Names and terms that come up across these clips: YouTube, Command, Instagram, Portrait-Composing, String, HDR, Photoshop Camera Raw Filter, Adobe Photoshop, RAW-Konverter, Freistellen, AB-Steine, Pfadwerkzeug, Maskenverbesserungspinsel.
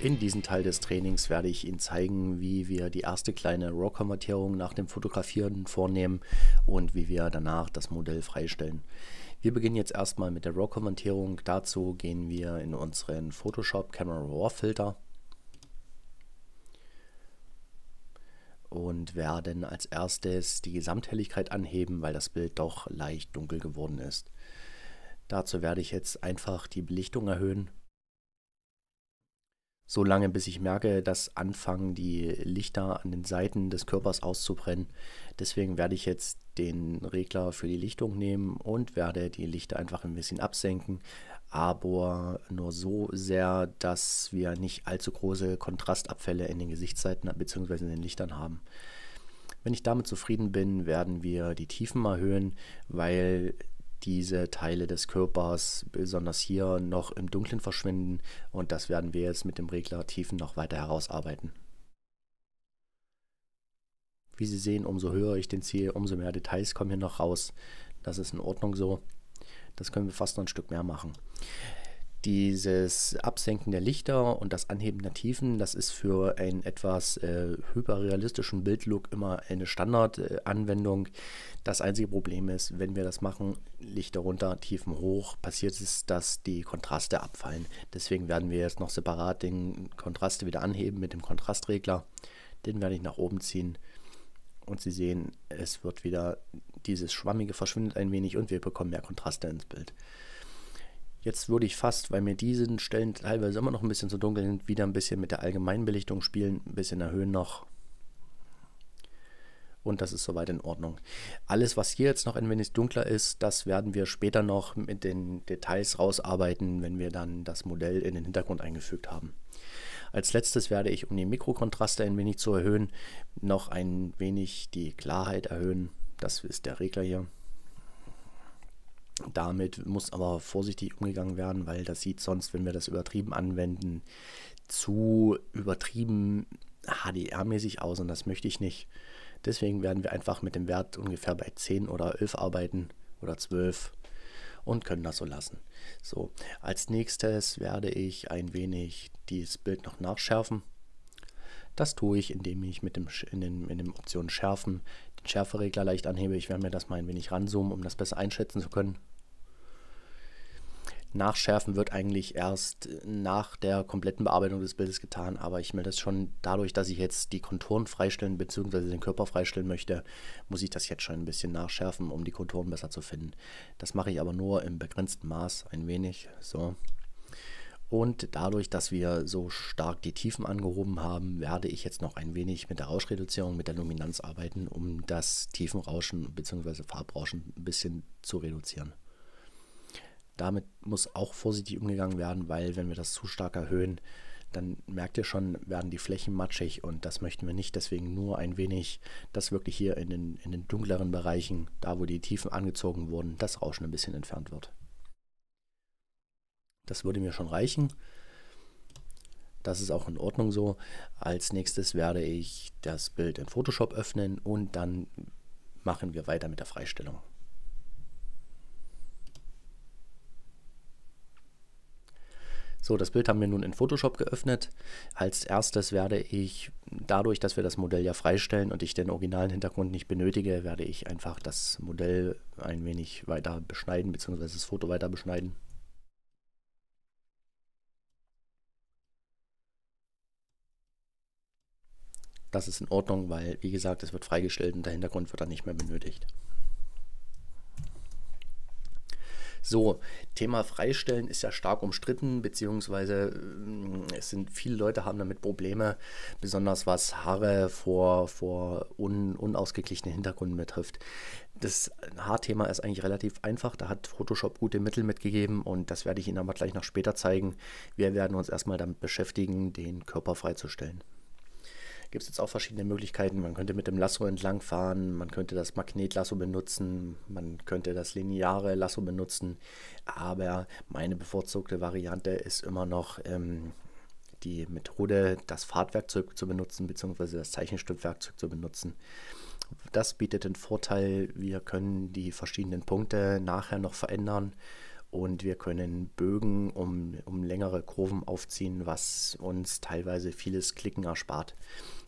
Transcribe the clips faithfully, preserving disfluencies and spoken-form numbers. In diesem Teil des Trainings werde ich Ihnen zeigen, wie wir die erste kleine RAW-Konvertierung nach dem Fotografieren vornehmen und wie wir danach das Modell freistellen. Wir beginnen jetzt erstmal mit der RAW-Konvertierung. Dazu gehen wir in unseren Photoshop Camera Raw Filter und werden als erstes die Gesamthelligkeit anheben, weil das Bild doch leicht dunkel geworden ist. Dazu werde ich jetzt einfach die Belichtung erhöhen. So lange, bis ich merke, dass anfangen die Lichter an den Seiten des Körpers auszubrennen. Deswegen werde ich jetzt den Regler für die Lichtung nehmen und werde die Lichter einfach ein bisschen absenken, aber nur so sehr, dass wir nicht allzu große Kontrastabfälle in den Gesichtsseiten bzw. in den Lichtern haben. Wenn ich damit zufrieden bin, werden wir die Tiefen erhöhen, weil diese Teile des Körpers besonders hier noch im Dunkeln verschwinden, und das werden wir jetzt mit dem Regler Tiefen noch weiter herausarbeiten. Wie Sie sehen, umso höher ich den ziehe, umso mehr Details kommen hier noch raus. Das ist in Ordnung so. Das können wir fast noch ein Stück mehr machen. Dieses Absenken der Lichter und das Anheben der Tiefen, das ist für einen etwas äh, hyperrealistischen Bildlook immer eine Standardanwendung. Äh, das einzige Problem ist, wenn wir das machen, Lichter runter, Tiefen hoch, passiert es, dass die Kontraste abfallen. Deswegen werden wir jetzt noch separat den Kontraste wieder anheben mit dem Kontrastregler. Den werde ich nach oben ziehen und Sie sehen, es wird wieder dieses Schwammige verschwindet ein wenig und wir bekommen mehr Kontraste ins Bild. Jetzt würde ich fast, weil mir diese Stellen teilweise immer noch ein bisschen zu dunkel sind, wieder ein bisschen mit der allgemeinen Belichtung spielen, ein bisschen erhöhen noch. Und das ist soweit in Ordnung. Alles, was hier jetzt noch ein wenig dunkler ist, das werden wir später noch mit den Details rausarbeiten, wenn wir dann das Modell in den Hintergrund eingefügt haben. Als letztes werde ich, um die Mikrokontraste ein wenig zu erhöhen, noch ein wenig die Klarheit erhöhen. Das ist der Regler hier. Damit muss aber vorsichtig umgegangen werden, weil das sieht sonst, wenn wir das übertrieben anwenden, zu übertrieben H D R-mäßig aus, und das möchte ich nicht. Deswegen werden wir einfach mit dem Wert ungefähr bei zehn oder elf arbeiten oder zwölf und können das so lassen. So, als nächstes werde ich ein wenig dieses Bild noch nachschärfen. Das tue ich, indem ich mit dem in den, in den Optionen Schärfen den Schärferegler leicht anhebe. Ich werde mir das mal ein wenig ranzoomen, um das besser einschätzen zu können. Nachschärfen wird eigentlich erst nach der kompletten Bearbeitung des Bildes getan, aber ich will das schon dadurch, dass ich jetzt die Konturen freistellen bzw. den Körper freistellen möchte, muss ich das jetzt schon ein bisschen nachschärfen, um die Konturen besser zu finden. Das mache ich aber nur im begrenzten Maß ein wenig, so. Und dadurch, dass wir so stark die Tiefen angehoben haben, werde ich jetzt noch ein wenig mit der Rauschreduzierung, mit der Luminanz arbeiten, um das Tiefenrauschen bzw. Farbrauschen ein bisschen zu reduzieren. Damit muss auch vorsichtig umgegangen werden, weil wenn wir das zu stark erhöhen, dann merkt ihr schon, werden die Flächen matschig, und das möchten wir nicht. Deswegen nur ein wenig, dass wirklich hier in den, in den dunkleren Bereichen, da wo die Tiefen angezogen wurden, das Rauschen ein bisschen entfernt wird. Das würde mir schon reichen. Das ist auch in Ordnung so. Als nächstes werde ich das Bild in Photoshop öffnen und dann machen wir weiter mit der Freistellung. So, das Bild haben wir nun in Photoshop geöffnet. Als erstes werde ich, dadurch, dass wir das Modell ja freistellen und ich den originalen Hintergrund nicht benötige, werde ich einfach das Modell ein wenig weiter beschneiden bzw. das Foto weiter beschneiden. Das ist in Ordnung, weil, wie gesagt, es wird freigestellt und der Hintergrund wird dann nicht mehr benötigt. So, Thema Freistellen ist ja stark umstritten, beziehungsweise es sind viele Leute haben damit Probleme, besonders was Haare vor, vor un, unausgeglichenen Hintergründen betrifft. Das Haarthema ist eigentlich relativ einfach, da hat Photoshop gute Mittel mitgegeben, und das werde ich Ihnen aber gleich noch später zeigen. Wir werden uns erstmal damit beschäftigen, den Körper freizustellen. Gibt es jetzt auch verschiedene Möglichkeiten. Man könnte mit dem Lasso entlang fahren, man könnte das Magnetlasso benutzen, man könnte das lineare Lasso benutzen, aber meine bevorzugte Variante ist immer noch ähm, die Methode, das Fahrtwerkzeug zu benutzen bzw. das Zeichenstiftwerkzeug zu benutzen. Das bietet den Vorteil, wir können die verschiedenen Punkte nachher noch verändern und wir können Bögen um, um längere Kurven aufziehen, was uns teilweise vieles Klicken erspart.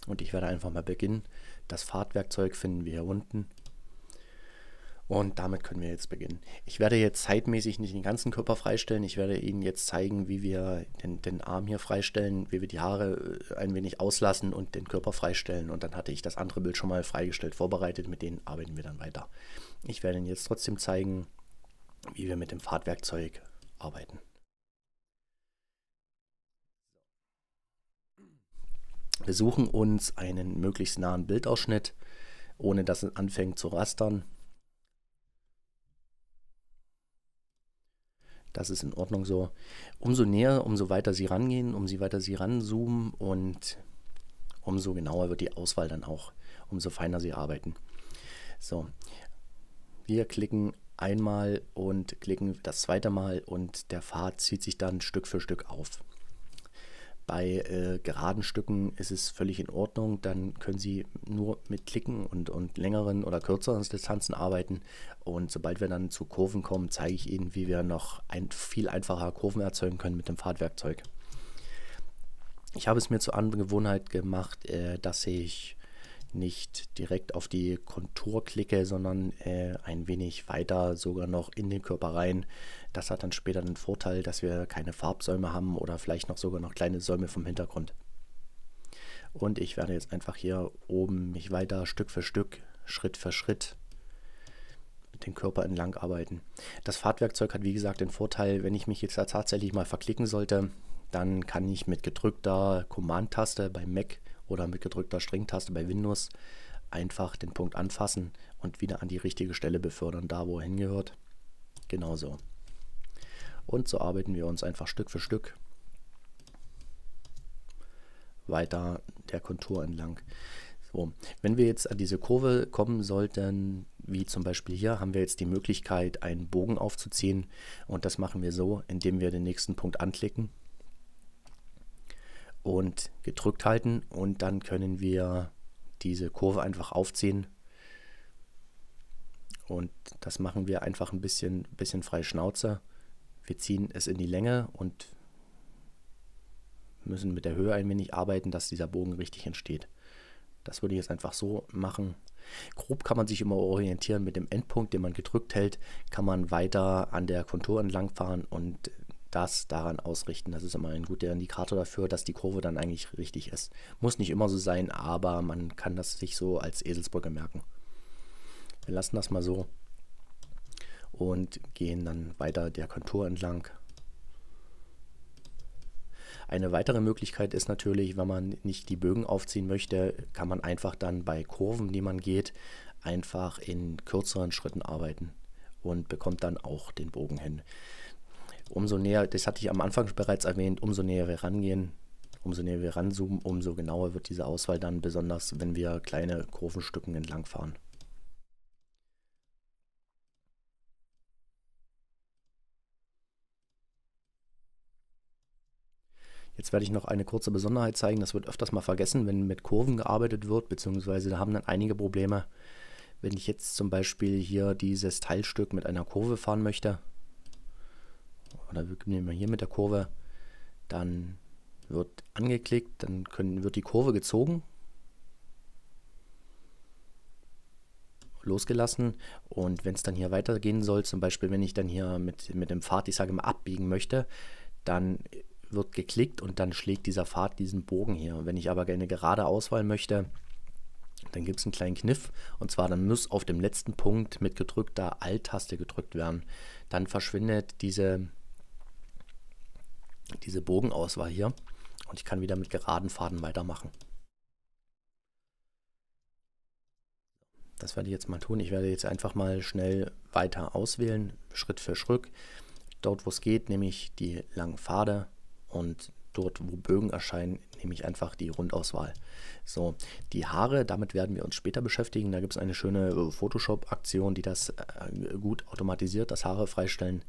Und ich werde einfach mal beginnen. Das Fahrtwerkzeug finden wir hier unten. Und damit können wir jetzt beginnen. Ich werde jetzt zeitmäßig nicht den ganzen Körper freistellen. Ich werde Ihnen jetzt zeigen, wie wir den, den Arm hier freistellen, wie wir die Haare ein wenig auslassen und den Körper freistellen. Und dann hatte ich das andere Bild schon mal freigestellt, vorbereitet. Mit denen arbeiten wir dann weiter. Ich werde Ihnen jetzt trotzdem zeigen, wie wir mit dem Fahrtwerkzeug arbeiten. Wir suchen uns einen möglichst nahen Bildausschnitt, ohne dass es anfängt zu rastern. Das ist in Ordnung so. Umso näher, umso weiter Sie rangehen, umso weiter Sie ranzoomen und umso genauer wird die Auswahl dann auch, umso feiner Sie arbeiten. So, wir klicken einmal und klicken das zweite Mal und der Pfad zieht sich dann Stück für Stück auf. Bei äh, geraden Stücken ist es völlig in Ordnung, dann können Sie nur mit Klicken und, und längeren oder kürzeren Distanzen arbeiten. Und sobald wir dann zu Kurven kommen, zeige ich Ihnen, wie wir noch ein, viel einfacher Kurven erzeugen können mit dem Fahrtwerkzeug. Ich habe es mir zur Angewohnheit gemacht, äh, dass ich nicht direkt auf die Kontur klicke, sondern äh, ein wenig weiter sogar noch in den Körper rein. Das hat dann später den Vorteil, dass wir keine Farbsäume haben oder vielleicht noch sogar noch kleine Säume vom Hintergrund. Und ich werde jetzt einfach hier oben mich weiter Stück für Stück, Schritt für Schritt mit dem Körper entlang arbeiten. Das Fahrtwerkzeug hat wie gesagt den Vorteil, wenn ich mich jetzt tatsächlich mal verklicken sollte, dann kann ich mit gedrückter Command-Taste beim Mac oder mit gedrückter String-Taste bei Windows einfach den Punkt anfassen und wieder an die richtige Stelle befördern, da wo er hingehört. Genauso. Und so arbeiten wir uns einfach Stück für Stück weiter der Kontur entlang. So, wenn wir jetzt an diese Kurve kommen sollten, wie zum Beispiel hier, haben wir jetzt die Möglichkeit, einen Bogen aufzuziehen. Und das machen wir so, indem wir den nächsten Punkt anklicken und gedrückt halten, und dann können wir diese Kurve einfach aufziehen, und das machen wir einfach ein bisschen, bisschen freie Schnauze. Wir ziehen es in die Länge und müssen mit der Höhe ein wenig arbeiten, dass dieser Bogen richtig entsteht. Das würde ich jetzt einfach so machen. Grob kann man sich immer orientieren. Mit dem Endpunkt, den man gedrückt hält, kann man weiter an der Kontur entlang fahren und das daran ausrichten. Das ist immer ein guter Indikator dafür, dass die Kurve dann eigentlich richtig ist. Muss nicht immer so sein, aber man kann das sich so als Eselsbrücke merken. Wir lassen das mal so und gehen dann weiter der Kontur entlang. Eine weitere Möglichkeit ist natürlich, wenn man nicht die Bögen aufziehen möchte, kann man einfach dann bei Kurven, die man geht, einfach in kürzeren Schritten arbeiten und bekommt dann auch den Bogen hin. Umso näher, das hatte ich am Anfang bereits erwähnt, umso näher wir rangehen, umso näher wir ranzoomen, umso genauer wird diese Auswahl dann, besonders wenn wir kleine Kurvenstücken entlang fahren. Jetzt werde ich noch eine kurze Besonderheit zeigen, das wird öfters mal vergessen, wenn mit Kurven gearbeitet wird, beziehungsweise da haben dann einige Probleme. Wenn ich jetzt zum Beispiel hier dieses Teilstück mit einer Kurve fahren möchte, oder wir nehmen wir hier mit der Kurve, dann wird angeklickt, dann können, wird die Kurve gezogen, losgelassen, und wenn es dann hier weitergehen soll, zum Beispiel wenn ich dann hier mit, mit dem Pfad, ich sage mal, abbiegen möchte, dann wird geklickt und dann schlägt dieser Pfad diesen Bogen hier. Wenn ich aber eine gerade Auswahl möchte, dann gibt es einen kleinen Kniff, und zwar dann muss auf dem letzten Punkt mit gedrückter Alt-Taste gedrückt werden. Dann verschwindet diese, diese Bogenauswahl hier und ich kann wieder mit geraden Faden weitermachen. Das werde ich jetzt mal tun. Ich werde jetzt einfach mal schnell weiter auswählen, Schritt für Schritt. Dort, wo es geht, nehme ich die langen Pfade, und dort, wo Bögen erscheinen, nehme ich einfach die Rundauswahl. So, die Haare, damit werden wir uns später beschäftigen. Da gibt es eine schöne Photoshop-Aktion, die das gut automatisiert, das Haare freistellen.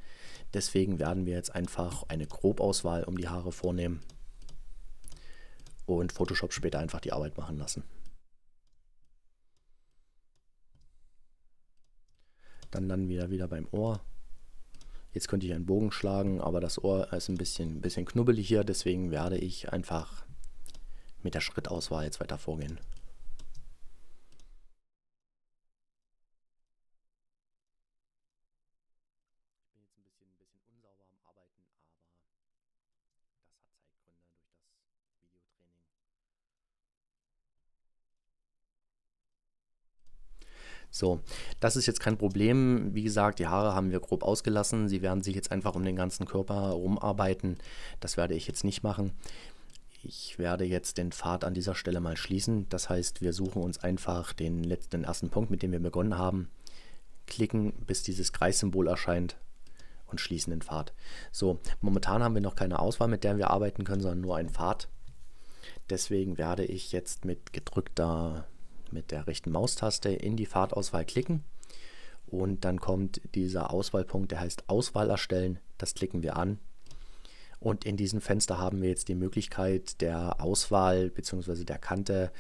Deswegen werden wir jetzt einfach eine Grobauswahl um die Haare vornehmen und Photoshop später einfach die Arbeit machen lassen. Dann landen wir wieder beim Ohr. Jetzt könnte ich einen Bogen schlagen, aber das Ohr ist ein bisschen, ein bisschen knubbelig hier, deswegen werde ich einfach mit der Schrittauswahl jetzt weiter vorgehen. So, das ist jetzt kein Problem. Wie gesagt, die Haare haben wir grob ausgelassen. Sie werden sich jetzt einfach um den ganzen Körper rumarbeiten. Das werde ich jetzt nicht machen. Ich werde jetzt den Pfad an dieser Stelle mal schließen. Das heißt, wir suchen uns einfach den letzten, den ersten Punkt, mit dem wir begonnen haben. Klicken, bis dieses Kreissymbol erscheint und schließen den Pfad. So, momentan haben wir noch keine Auswahl, mit der wir arbeiten können, sondern nur einen Pfad. Deswegen werde ich jetzt mit gedrückter... mit der rechten Maustaste in die Pfadauswahl klicken und dann kommt dieser Auswahlpunkt, der heißt Auswahl erstellen, das klicken wir an und in diesem Fenster haben wir jetzt die Möglichkeit, der Auswahl bzw. der Kante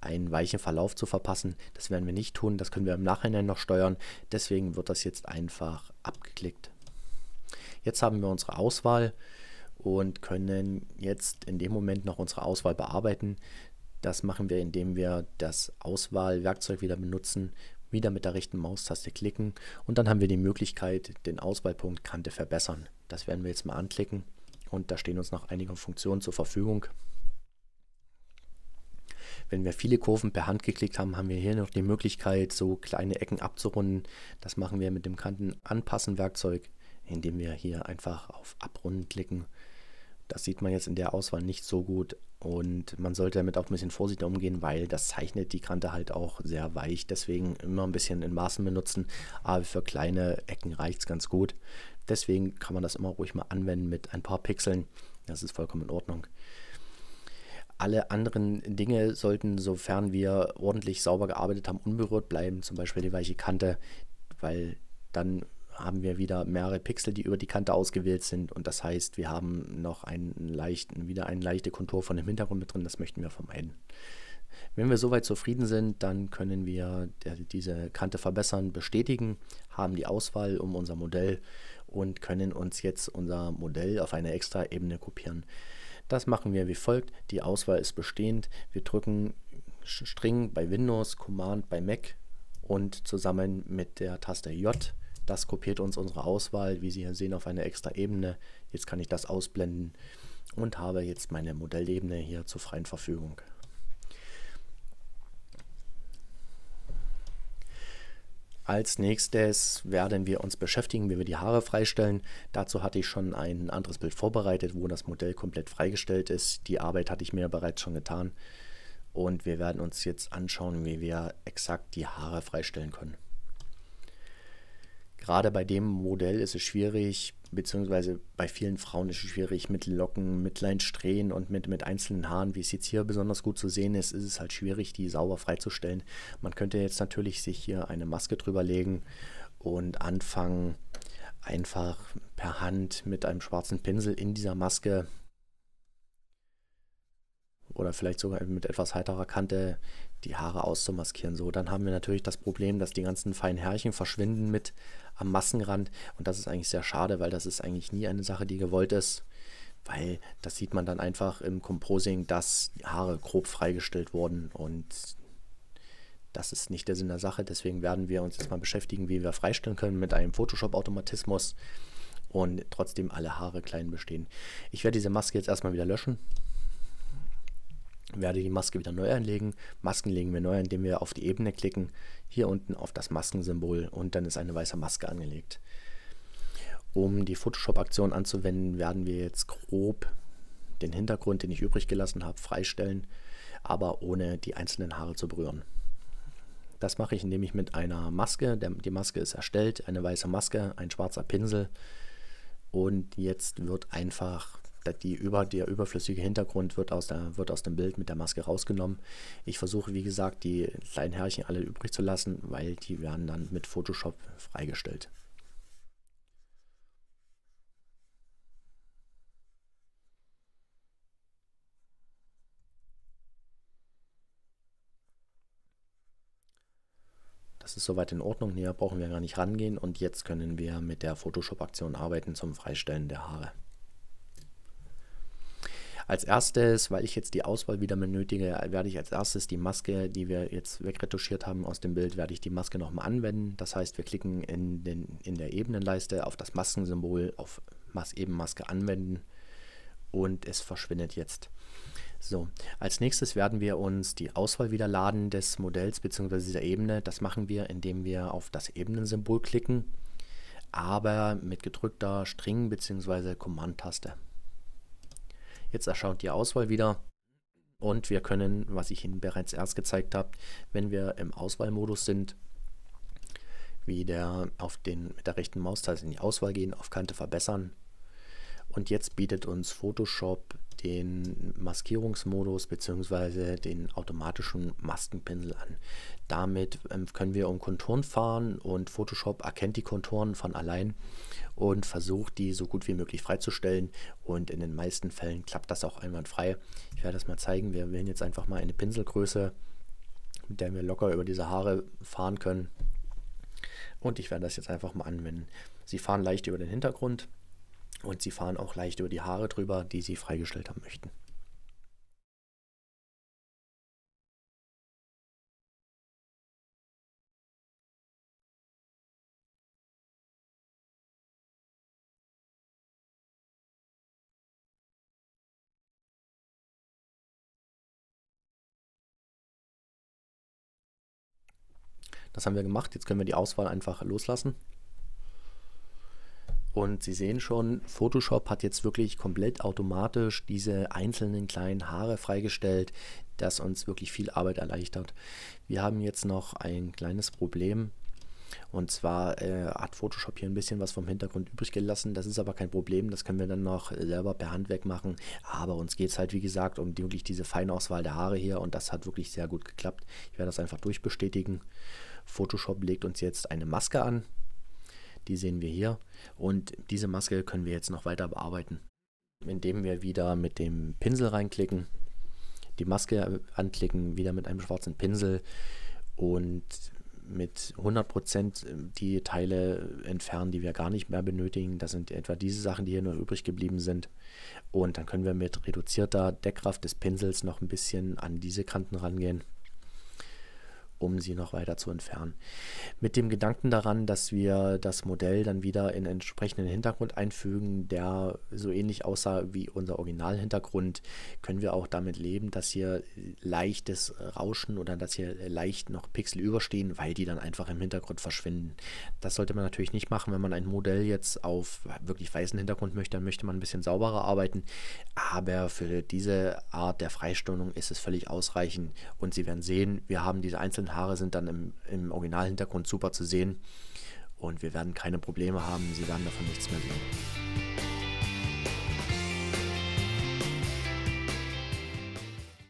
einen weichen Verlauf zu verpassen. Das werden wir nicht tun, das können wir im Nachhinein noch steuern, deswegen wird das jetzt einfach abgeklickt. Jetzt haben wir unsere Auswahl und können jetzt in dem Moment noch unsere Auswahl bearbeiten. Das machen wir, indem wir das Auswahlwerkzeug wieder benutzen, wieder mit der rechten Maustaste klicken und dann haben wir die Möglichkeit, den Auswahlpunkt Kante verbessern. Das werden wir jetzt mal anklicken und da stehen uns noch einige Funktionen zur Verfügung. Wenn wir viele Kurven per Hand geklickt haben, haben wir hier noch die Möglichkeit, so kleine Ecken abzurunden. Das machen wir mit dem Kantenanpassen-Werkzeug, indem wir hier einfach auf Abrunden klicken. Das sieht man jetzt in der Auswahl nicht so gut und man sollte damit auch ein bisschen vorsichtig umgehen, weil das zeichnet die Kante halt auch sehr weich. Deswegen immer ein bisschen in Maßen benutzen, aber für kleine Ecken reicht es ganz gut. Deswegen kann man das immer ruhig mal anwenden mit ein paar Pixeln. Das ist vollkommen in Ordnung. Alle anderen Dinge sollten, sofern wir ordentlich sauber gearbeitet haben, unberührt bleiben. Zum Beispiel die weiche Kante, weil dann haben wir wieder mehrere Pixel, die über die Kante ausgewählt sind und das heißt, wir haben noch einen leichten, wieder eine leichte Kontur von dem Hintergrund mit drin, das möchten wir vermeiden. Wenn wir soweit zufrieden sind, dann können wir diese Kante verbessern, bestätigen, haben die Auswahl um unser Modell und können uns jetzt unser Modell auf eine extra Ebene kopieren. Das machen wir wie folgt, die Auswahl ist bestehend, wir drücken String bei Windows, Command bei Mac und zusammen mit der Taste J. Das kopiert uns unsere Auswahl, wie Sie hier sehen, auf eine extra Ebene. Jetzt kann ich das ausblenden und habe jetzt meine Modellebene hier zur freien Verfügung. Als nächstes werden wir uns beschäftigen, wie wir die Haare freistellen. Dazu hatte ich schon ein anderes Bild vorbereitet, wo das Modell komplett freigestellt ist. Die Arbeit hatte ich mir bereits schon getan. Und wir werden uns jetzt anschauen, wie wir exakt die Haare freistellen können. Gerade bei dem Modell ist es schwierig, beziehungsweise bei vielen Frauen ist es schwierig, mit Locken, mit kleinen Strähnen und mit, mit einzelnen Haaren, wie es jetzt hier besonders gut zu sehen ist, ist es halt schwierig, die sauber freizustellen. Man könnte jetzt natürlich sich hier eine Maske drüber legen und anfangen, einfach per Hand mit einem schwarzen Pinsel in dieser Maske oder vielleicht sogar mit etwas heiterer Kante die Haare auszumaskieren. So, dann haben wir natürlich das Problem, dass die ganzen feinen Härchen verschwinden mit am Maskenrand und das ist eigentlich sehr schade, weil das ist eigentlich nie eine Sache, die gewollt ist, weil das sieht man dann einfach im Composing, dass Haare grob freigestellt wurden und das ist nicht der Sinn der Sache. Deswegen werden wir uns jetzt mal beschäftigen, wie wir freistellen können mit einem Photoshop-Automatismus und trotzdem alle Haare klein bestehen. Ich werde diese Maske jetzt erstmal wieder löschen. Werde die Maske wieder neu anlegen. Masken legen wir neu, indem wir auf die Ebene klicken, hier unten auf das Maskensymbol und dann ist eine weiße Maske angelegt. Um die Photoshop-Aktion anzuwenden, werden wir jetzt grob den Hintergrund, den ich übrig gelassen habe, freistellen, aber ohne die einzelnen Haare zu berühren. Das mache ich, indem ich mit einer Maske, der, die Maske ist erstellt, eine weiße Maske, ein schwarzer Pinsel und jetzt wird einfach Die über, der überflüssige Hintergrund wird aus, der, wird aus dem Bild mit der Maske rausgenommen. Ich versuche, wie gesagt, die kleinen Härchen alle übrig zu lassen, weil die werden dann mit Photoshop freigestellt. Das ist soweit in Ordnung, hier brauchen wir gar nicht rangehen und jetzt können wir mit der Photoshop-Aktion arbeiten zum Freistellen der Haare. Als erstes, weil ich jetzt die Auswahl wieder benötige, werde ich als erstes die Maske, die wir jetzt wegretuschiert haben aus dem Bild, werde ich die Maske nochmal anwenden. Das heißt, wir klicken in, den, in der Ebenenleiste auf das Maskensymbol, auf Mas- Ebenmaske anwenden und es verschwindet jetzt. So, als nächstes werden wir uns die Auswahl wieder laden des Modells bzw. der Ebene. Das machen wir, indem wir auf das Ebenensymbol klicken, aber mit gedrückter String bzw. Command-Taste. Jetzt erscheint die Auswahl wieder und wir können, was ich Ihnen bereits erst gezeigt habe, wenn wir im Auswahlmodus sind, wieder auf den, mit der rechten Maustaste in die Auswahl gehen, auf Kante verbessern. Und jetzt bietet uns Photoshop den Maskierungsmodus bzw. den automatischen Maskenpinsel an. Damit ähm, können wir um Konturen fahren und Photoshop erkennt die Konturen von allein und versucht, die so gut wie möglich freizustellen, und in den meisten Fällen klappt das auch einwandfrei. Ich werde das mal zeigen. Wir wählen jetzt einfach mal eine Pinselgröße, mit der wir locker über diese Haare fahren können, und ich werde das jetzt einfach mal anwenden. Sie fahren leicht über den Hintergrund und sie fahren auch leicht über die Haare drüber, die sie freigestellt haben möchten. Das haben wir gemacht. Jetzt können wir die Auswahl einfach loslassen. Und Sie sehen schon, Photoshop hat jetzt wirklich komplett automatisch diese einzelnen kleinen Haare freigestellt, das uns wirklich viel Arbeit erleichtert. Wir haben jetzt noch ein kleines Problem. Und zwar äh, hat Photoshop hier ein bisschen was vom Hintergrund übrig gelassen. Das ist aber kein Problem, das können wir dann noch selber per Hand wegmachen. Aber uns geht es halt, wie gesagt, um die, wirklich diese Feinauswahl der Haare hier, und das hat wirklich sehr gut geklappt. Ich werde das einfach durchbestätigen. Photoshop legt uns jetzt eine Maske an. Die sehen wir hier, und diese Maske können wir jetzt noch weiter bearbeiten, indem wir wieder mit dem Pinsel reinklicken, die Maske anklicken, wieder mit einem schwarzen Pinsel und mit hundert Prozent die Teile entfernen, die wir gar nicht mehr benötigen. Das sind etwa diese Sachen, die hier nur übrig geblieben sind, und dann können wir mit reduzierter Deckkraft des Pinsels noch ein bisschen an diese Kanten rangehen, um sie noch weiter zu entfernen. Mit dem Gedanken daran, dass wir das Modell dann wieder in entsprechenden Hintergrund einfügen, der so ähnlich aussah wie unser Originalhintergrund, können wir auch damit leben, dass hier leichtes Rauschen oder dass hier leicht noch Pixel überstehen, weil die dann einfach im Hintergrund verschwinden. Das sollte man natürlich nicht machen, wenn man ein Modell jetzt auf wirklich weißen Hintergrund möchte, dann möchte man ein bisschen sauberer arbeiten, aber für diese Art der Freistellung ist es völlig ausreichend, und Sie werden sehen, wir haben diese einzelnen Haare sind dann im, im Originalhintergrund super zu sehen, und wir werden keine Probleme haben, Sie werden davon nichts mehr sehen.